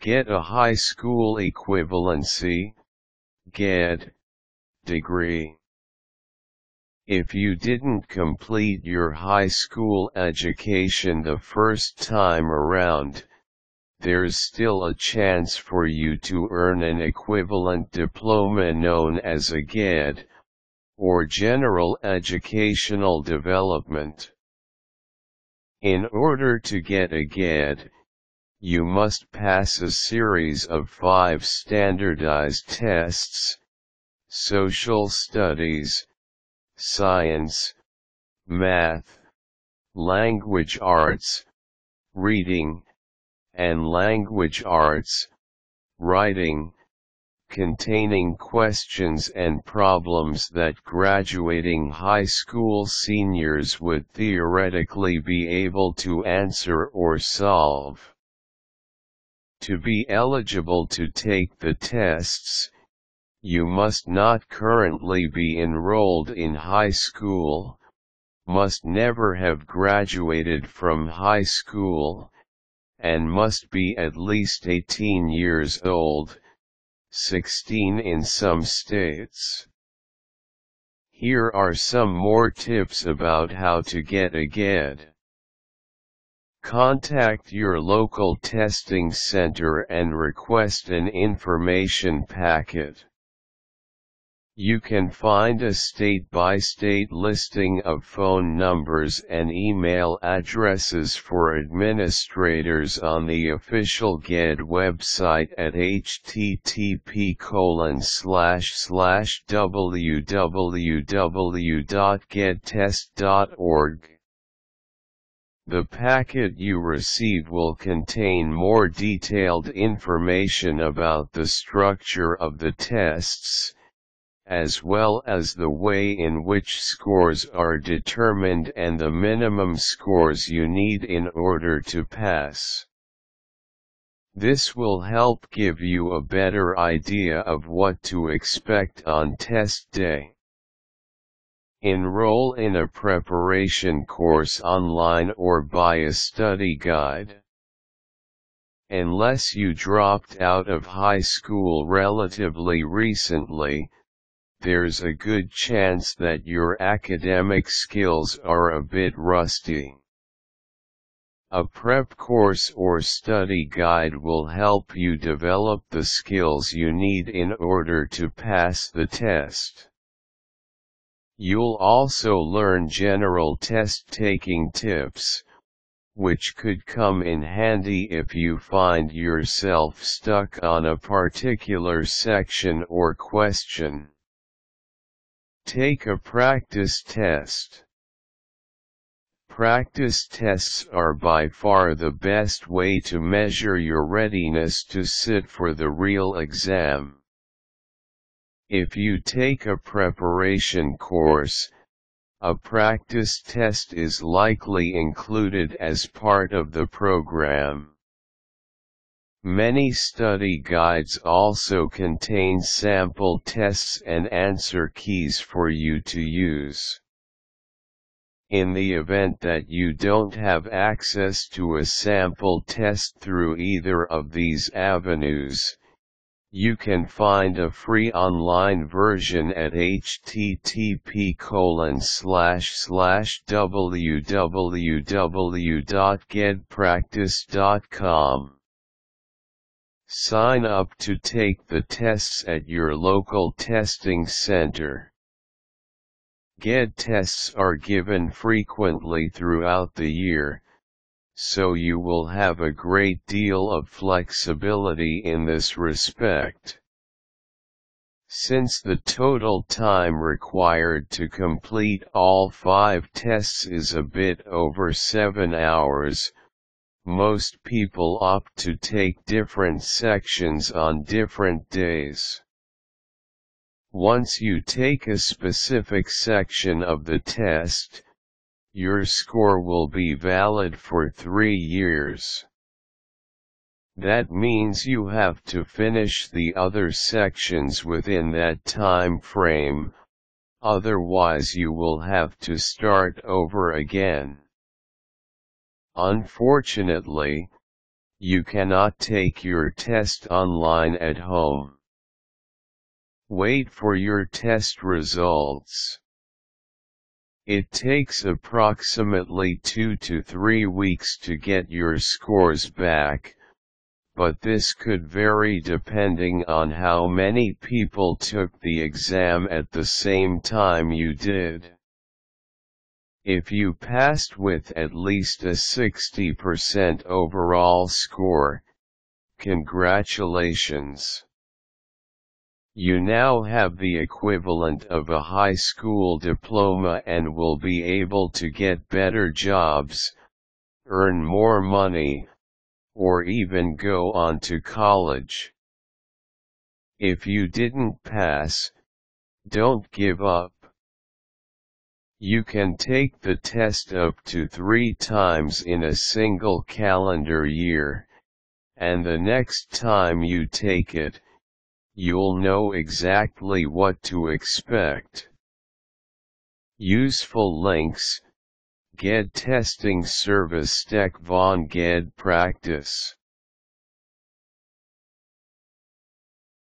Get a high school equivalency (GED) degree. If you didn't complete your high school education the first time around, there's still a chance for you to earn an equivalent diploma known as a GED, or General Educational Development. In order to get a GED, you must pass a series of 5 standardized tests: social studies, science, math, language arts, reading, and language arts, writing, containing questions and problems that graduating high school seniors would theoretically be able to answer or solve. To be eligible to take the tests, you must not currently be enrolled in high school, must never have graduated from high school, and must be at least 18 years old, 16 in some states. Here are some more tips about how to get a GED. Contact your local testing center and request an information packet. You can find a state-by-state listing of phone numbers and email addresses for administrators on the official GED website at http://www.gedtest.org. The packet you receive will contain more detailed information about the structure of the tests, as well as the way in which scores are determined and the minimum scores you need in order to pass. This will help give you a better idea of what to expect on test day. Enroll in a preparation course online or buy a study guide. Unless you dropped out of high school relatively recently, there's a good chance that your academic skills are a bit rusty. A prep course or study guide will help you develop the skills you need in order to pass the test. You'll also learn general test-taking tips, which could come in handy if you find yourself stuck on a particular section or question. Take a practice test. Practice tests are by far the best way to measure your readiness to sit for the real exam. If you take a preparation course, a practice test is likely included as part of the program. Many study guides also contain sample tests and answer keys for you to use. In the event that you don't have access to a sample test through either of these avenues, you can find a free online version at http://www.gedpractice.com. Sign up to take the tests at your local testing center. GED tests are given frequently throughout the year, so you will have a great deal of flexibility in this respect. Since the total time required to complete all 5 tests is a bit over 7 hours, most people opt to take different sections on different days. Once you take a specific section of the test, your score will be valid for 3 years. That means you have to finish the other sections within that time frame, otherwise you will have to start over again. Unfortunately, You cannot take your test online at home. Wait for your test results. It takes approximately 2 to 3 weeks to get your scores back, but this could vary depending on how many people took the exam at the same time you did. If you passed with at least a 60% overall score, congratulations! You now have the equivalent of a high school diploma and will be able to get better jobs, earn more money, or even go on to college. If you didn't pass, don't give up. You can take the test up to 3 times in a single calendar year, and the next time you take it, you'll know exactly what to expect. Useful links: Gedtesting Service Tech von Gedpractice.